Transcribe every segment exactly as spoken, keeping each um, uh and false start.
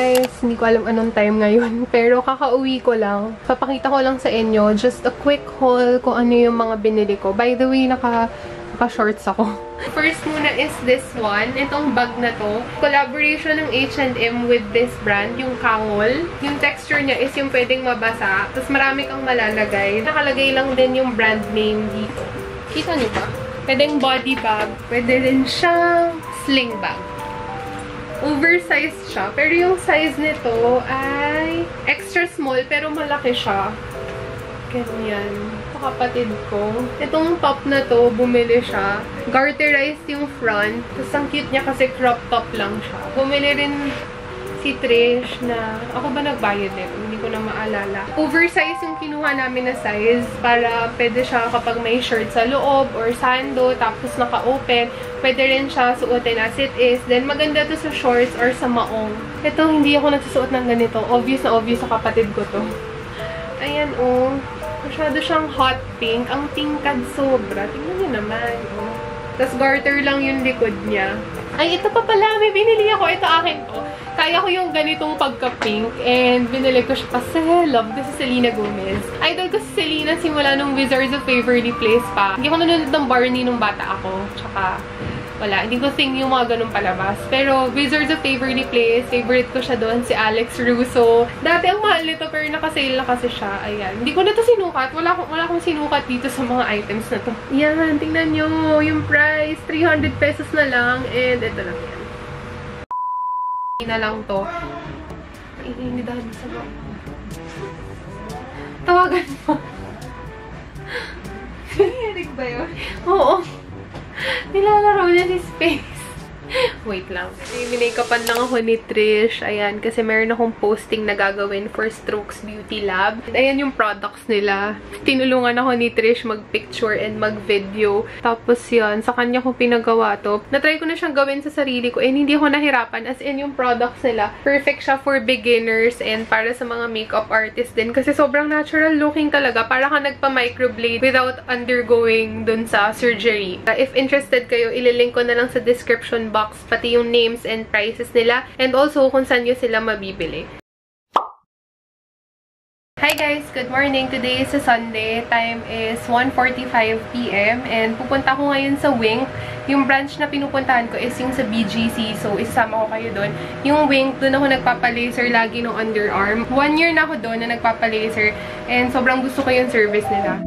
guys. Hindi ko alam anong time ngayon. Pero kakauwi ko lang. Papakita ko lang sa inyo. Just a quick haul kung ano yung mga binili ko. By the way, naka... naka-shorts ako. First muna is this one. Itong bag na to. Collaboration ng H and M with this brand, yung Kangol. Yung texture niya is yung pwedeng mabasa. Tapos marami kang malalagay. Nakalagay lang din yung brand name dito. Kita niyo ba? Pwedeng body bag. Pwede rin siyang sling bag. Oversized siya. Pero yung size nito ay extra small pero malaki siya. Ganyan. Kapatid ko. Itong top na to, bumili siya. Garterized yung front. Tapos ang cute niya kasi crop top lang siya. Bumili rin si Trish na, ako ba nagbayad eh? Hindi ko na maalala. Oversized yung kinuha namin na size para pwede siya kapag may shirt sa loob or sando, tapos naka-open. Pwede rin siya suotin as it is. Then maganda to sa shorts or sa maong. Ito, hindi ako nagsusuot ng ganito. Obvious na obvious sa kapatid ko to. Ayan oh. Masyado siyang hot pink. Ang tingkad sobra. Tingnan niyo naman. Oh. Tapos garter lang yung likod niya. Ay, ito pa pala. May binili ako. Ito akin to. Kaya ko yung ganitong pagka-pink. And binili ko siya kasi love ko si Selena Gomez. Idol ko si Selena simula nung Wizards of Waverly Place pa. Hindi ko nanonood ng Barney nung bata ako. Tsaka, wala. Hindi ko think yung mga ganun palabas. Pero Wizards of Waverly Place, favorite ko siya doon. Si Alex Russo. Dati ang mahal nito pero nakasale na kasi siya. Ayan. Hindi ko na to sinukat. Wala akong, wala akong sinukat dito sa mga items na to. Ayan. Tingnan nyo. Yung price, three hundred pesos na lang. And ito lang yan. Na lang to. Iinidahan sa ba? Tawagan mo. Eric ba yun? Oo. Nilalaro niya si Space. Wait lang. Minikapan lang ako ni Trish. Ayan, kasi meron akong posting na gagawin for Strokes Beauty Lab. Ayan yung products nila. Tinulungan ako ni Trish mag-picture and mag-video. Tapos yun, sa kanya ko pinagawa to. Natry ko na siyang gawin sa sarili ko and hindi ako nahirapan. As in, yung products nila, perfect siya for beginners and para sa mga makeup artists din. Kasi sobrang natural looking talaga. Para ka nagpa-microblade without undergoing dun sa surgery. If interested kayo, ililink ko na lang sa description box. Pati yung names and prices nila and also kung saan nyo sila mabibili. Hi guys! Good morning! Today is a Sunday. Time is one forty-five p m and pupunta ko ngayon sa Wink. Yung branch na pinupuntahan ko is yung sa B G C. So, isasama ko kayo doon. Yung Wink, doon ako nagpapalaser lagi ng underarm. One year na ako doon na nagpapalaser and sobrang gusto ko yung service nila.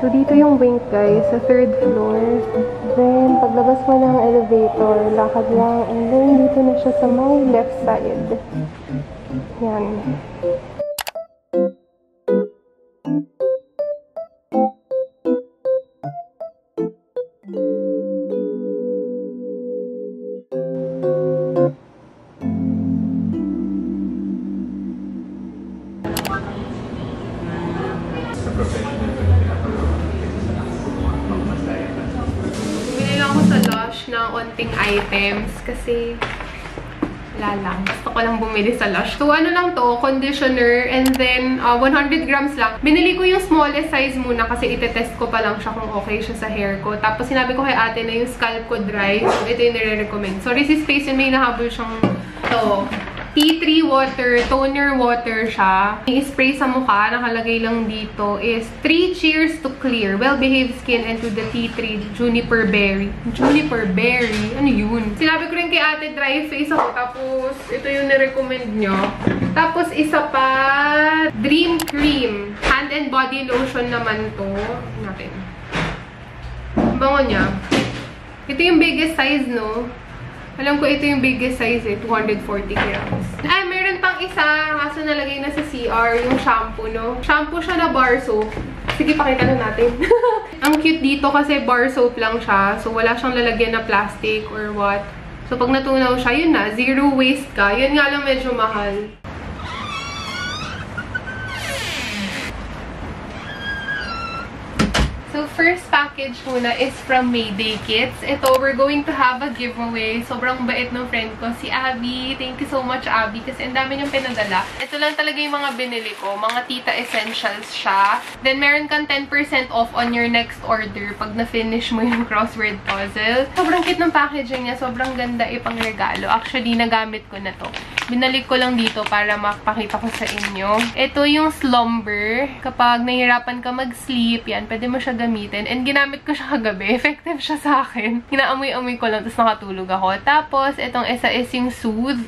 So, dito yung Wink, guys, sa third floor. Then, paglabas mo ng elevator, lakad lang. And then, dito na siya sa my left side. Yan. Items kasi wala lang. Gusto ko lang bumili sa Lush. So, ano lang to, conditioner and then uh, one hundred grams lang. Binili ko yung smallest size muna kasi itetest ko pa lang siya kung okay siya sa hair ko. Tapos sinabi ko kay ate na yung scalp ko dry. So, ito yung nire-recommend. Sorry si Space yun, may nahabol siyang to. T three water, toner water siya. Yung spray sa mukha, nakalagay lang dito is three cheers to clear, well-behaved skin and to the T three Juniper Berry. Juniper Berry? Ano yun? Sinabi ko rin kay ate, dry face ako. Tapos, ito yung nirecommend nyo. Tapos, isa pa, Dream Cream. Hand and body lotion naman to. Natin. Bango niya. Ito yung biggest size, no? Alam ko ito yung biggest size eh, two hundred forty grams. Ay, meron pang isa, kaso nalagay na sa C R, yung shampoo, no? Shampoo siya na bar soap. Sige, pakita na natin. Ang cute dito kasi bar soap lang siya, so wala siyang lalagyan na plastic or what. So pag natunaw siya, yun na, zero waste ka. Yun nga lang medyo mahal. So, first package muna is from Mayday Kits. Ito, we're going to have a giveaway. Sobrang bait ng friend ko, si Abby. Thank you so much, Abby. Kasi ang dami niyang pinadala. Ito lang talaga yung mga binili ko. Mga tita essentials siya. Then, meron kang ten percent off on your next order pag na-finish mo yung crossword puzzle. Sobrang cute ng packaging niya. Sobrang ganda ipang regalo. Actually, nagamit ko na to. Binalik ko lang dito para makapakita ko sa inyo. Ito yung slumber. Kapag nahirapan ka mag-sleep, yan, pwede mo siya gamitin. And ginamit ko siya kagabi. Effective siya sa akin. Kinaamoy-amoy ko lang, tapos nakatulog ako. Tapos, itong isa is yung Soothe.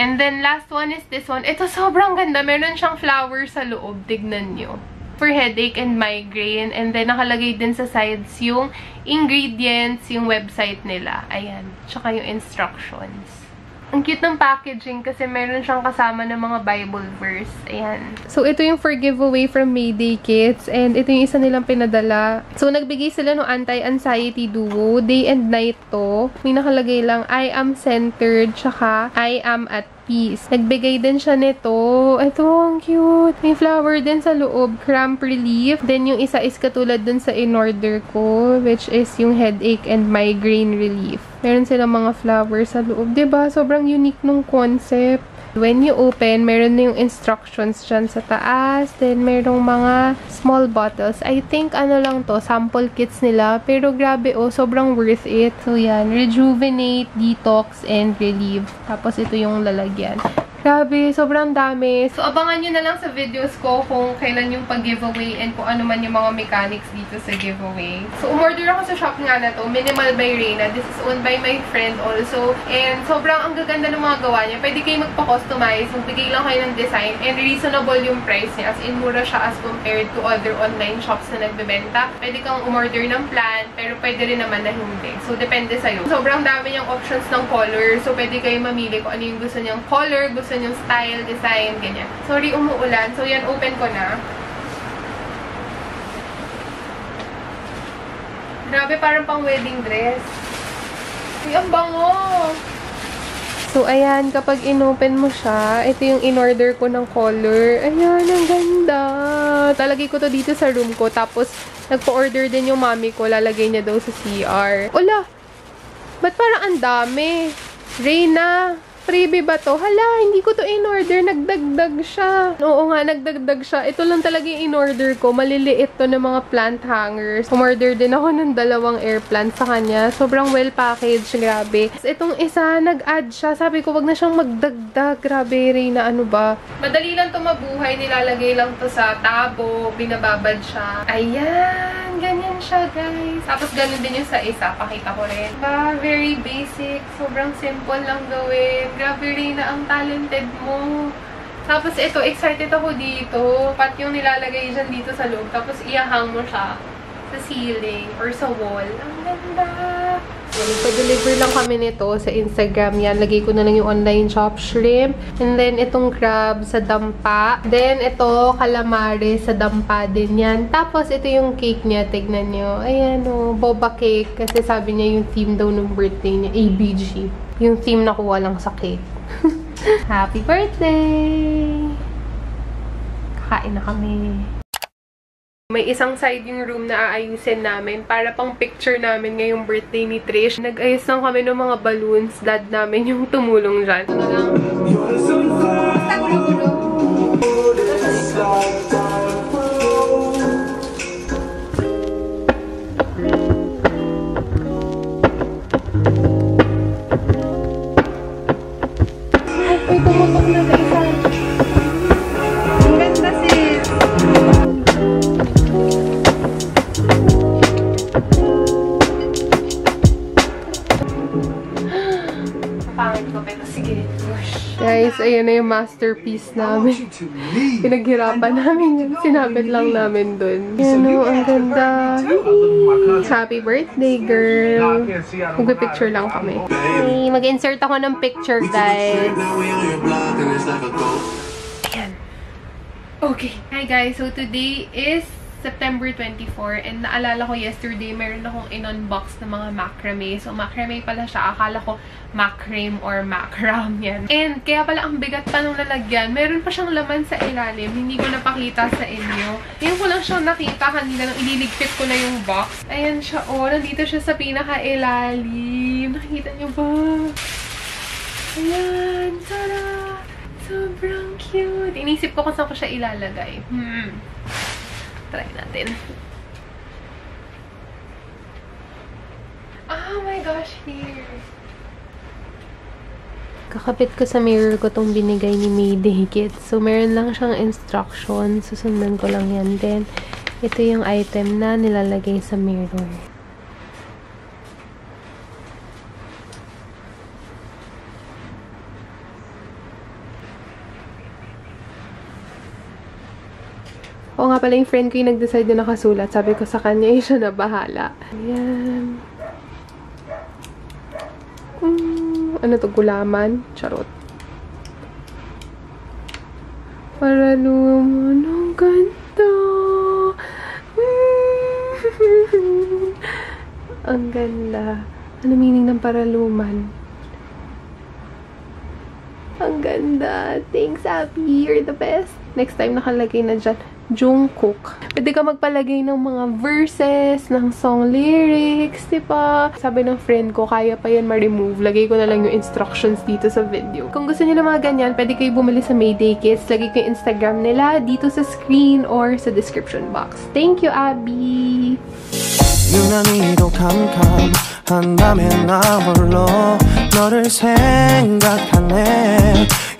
And then, last one is this one. Ito, sobrang ganda. Meron siyang flower sa loob. Tignan nyo. For headache and migraine. And then, nakalagay din sa sides yung ingredients, yung website nila. Ayan. Tsaka yung instructions. Ang cute ng packaging kasi meron siyang kasama ng mga Bible verse. Ayan. So, ito yung for giveaway from Mayday Kits. And ito yung isa nilang pinadala. So, nagbigay sila ng anti-anxiety duo. Day and night to. May nakalagay lang, I am centered, tsaka I am at peace. Nagbigay din siya nito. Ito, ang cute. May flower din sa loob. Cramp relief. Then, yung isa is katulad dun sa in-order ko, which is yung headache and migraine relief. Meron silang mga flowers sa loob. Diba? Sobrang unique nung concept. When you open, meron na yung instructions dyan sa taas. Then, merong mga small bottles. I think, ano lang to, sample kits nila. Pero, grabe, oh, sobrang worth it. So, yan. Rejuvenate, detox, and relieve. Tapos, ito yung lalagyan. Grabe, sobrang dami. So, abangan nyo na lang sa videos ko kung kailan yung pag-giveaway and kung ano man yung mga mechanics dito sa giveaway. So, umorder ako sa shop nga na to, Minimal by Reina. This is owned by my friend also. And sobrang ang gaganda ng mga gawa niya. Pwede kayo magpa-customize, magbigay lang kayo ng design, and reasonable yung price niya. As in, mura siya as compared to other online shops na nagbebenta. Pwede kang umorder ng plan, pero pwede rin naman na hindi. So, depende sa'yo. Sobrang dami niyang options ng color. So, pwede kayo mamili kung ano yung gusto niyang color, gusto yung style, design, ganyan. Sorry, umuulan. So, yan, open ko na. Grabe, parang pang wedding dress. Ay, ang bango! So, ayan, kapag in-open mo siya, ito yung in-order ko ng color. Ayan, ang ganda! Talagay ko to dito sa room ko. Tapos, nagpa-order din yung mami ko. Lalagay niya daw sa C R. Ola! Ba't parang ang dami? Reina! Freebie ba to? Hala, hindi ko to in-order. Nagdagdag siya. Oo nga, nagdagdag siya. Ito lang talaga yung in-order ko. Maliliit to ng mga plant hangers. Umorder din ako ng dalawang air plant sa kanya. Sobrang well-packaged. Grabe. Itong isa, nag-add siya. Sabi ko, wag na siyang magdagdag. Grabe, Reina, ano ba? Madali lang to mabuhay. Nilalagay lang to sa tabo. Binababad siya. Ayan, ganyan siya, guys. Tapos, ganun din yung sa isa. Pakita ko rin. Ba, very basic. Sobrang simple lang gawin. Grabe, Reina, ang talented mo. Tapos ito, excited ako dito. Pat yung nilalagay dyan dito sa loob. Tapos iahang mo siya sa ceiling or sa wall. Ang ganda! Pag-deliver lang kami nito sa Instagram. Yan, lagay ko na lang yung online shop shrimp. And then, itong crab sa dampa. Then, ito, calamari sa dampa din yan. Tapos, ito yung cake niya. Tignan nyo. Ayan, oh, boba cake. Kasi sabi niya yung theme daw ng birthday niya. A B G. Yung theme nakuha lang sa cake. Happy birthday! Kakain na kami. May isang side yung room na aayusin namin para pang picture namin ngayong birthday ni Trish. Nag-ayos lang kami ng mga balloons. Dad namin yung tumulong dyan. Ito na lang. Basta gulo-gulo. Ay, may tumulong. Sige, Lush. Guys, ayan na yung masterpiece namin. Pinaghirapan namin. Sinapit lang namin dun. Ayan o, ang ganda. Happy birthday, girl. Mag-picture lang kami. Hey, mag-insert ako ng picture, guys. Ayan. Okay. Hi, guys. So, today is September twenty-four, and naalala ko yesterday, meron akong in-unbox na mga macrame. So, macrame pala siya. Akala ko macrame or macram yan. And, kaya pala ang bigat pa nung lalagyan. Meron pa siyang laman sa ilalim. Hindi ko napakita sa inyo. Ngayon ko lang siyang nakita kanina nung ililigpit ko na yung box. Ayan siya. Oh, nandito siya sa pinaka-ilalim. Nakita niyo ba? Ayan. Tara! Sobrang cute. Inisip ko kung saan ko siya ilalagay. Hmm. Try natin. Oh my gosh, here. Kakapit ko sa mirror ko itong binigay ni Mayday Kits. So, meron lang siyang instruction. Susundan ko lang yan. Then, ito yung item na nilalagay sa mirror. Oo nga pala, yung friend ko yung nag-decide na nakasulat. Sabi ko sa kanya, eh, siya na bahala. Ayan. Mm, ano to? Gulaman? Charot. Para naman. Ang ganda. Mm. Ang ganda. Ano meaning ng paraluman? Ang ganda. Thanks, Abby. You're the best. Next time, nakalagay na dyan. Jungkook. Pwede ka magpalagay ng mga verses, ng song lyrics, diba? Sabi ng friend ko, kaya pa yan ma-remove. Lagay ko na lang yung instructions dito sa video. Kung gusto nyo na mga ganyan, pwede kayo bumili sa Mayday Kits. Lagay ko yung Instagram nila dito sa screen or sa description box. Thank you, Abby! 유난히도 캄캄한 밤에 나 홀로 너를 생각하네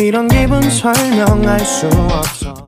이런 기분 설명할 수 없어